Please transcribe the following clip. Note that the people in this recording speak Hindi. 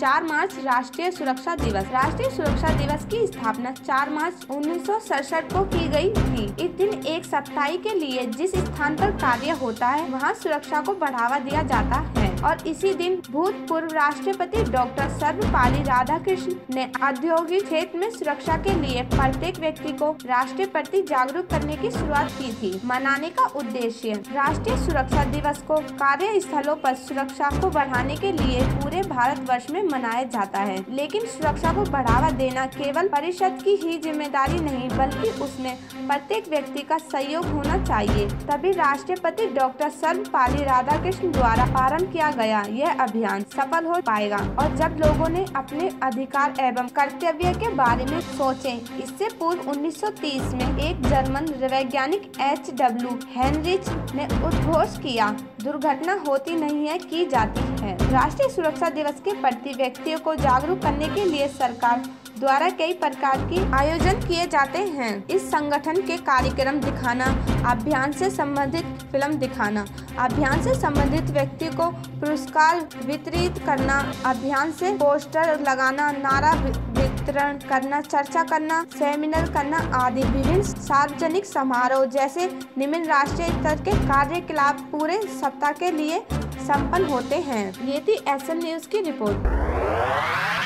4 मार्च राष्ट्रीय सुरक्षा दिवस। राष्ट्रीय सुरक्षा दिवस की स्थापना 4 मार्च 1967 को की गई थी। इस दिन एक सप्ताह के लिए जिस स्थान पर कार्य होता है वहाँ सुरक्षा को बढ़ावा दिया जाता है। और इसी दिन भूतपूर्व राष्ट्रपति डॉक्टर सर्वपल्ली राधाकृष्णन ने औद्योगिक क्षेत्र में सुरक्षा के लिए प्रत्येक व्यक्ति को राष्ट्र प्रति जागरूक करने की शुरुआत की थी। मनाने का उद्देश्य राष्ट्रीय सुरक्षा दिवस को कार्य स्थलों पर सुरक्षा को बढ़ाने के लिए पूरे भारतवर्ष में मनाया जाता है। लेकिन सुरक्षा को बढ़ावा देना केवल परिषद की ही जिम्मेदारी नहीं बल्कि उसमें प्रत्येक व्यक्ति का सहयोग होना चाहिए। तभी राष्ट्रपति डॉक्टर सर्वपल्ली राधाकृष्णन द्वारा प्रारंभ किया गया यह अभियान सफल हो पाएगा। और जब लोगों ने अपने अधिकार एवं कर्तव्य के बारे में सोचे। इससे पूर्व 1930 में एक जर्मन वैज्ञानिक H W हेनरिच ने उद्घोष किया, दुर्घटना होती नहीं है की जाती है। राष्ट्रीय सुरक्षा दिवस के प्रति व्यक्तियों को जागरूक करने के लिए सरकार द्वारा कई प्रकार के आयोजन किए जाते हैं। इस संगठन के कार्यक्रम दिखाना, अभियान से संबंधित फिल्म दिखाना, अभियान से संबंधित व्यक्ति को पुरस्कार वितरित करना, अभियान से पोस्टर लगाना, नारा वितरण करना, चर्चा करना, सेमिनार करना आदि। विभिन्न सार्वजनिक समारोह जैसे निम्न राष्ट्रीय स्तर के कार्यकलाप पूरे सप्ताह के लिए संपन्न होते हैं। ये थी SM न्यूज की रिपोर्ट।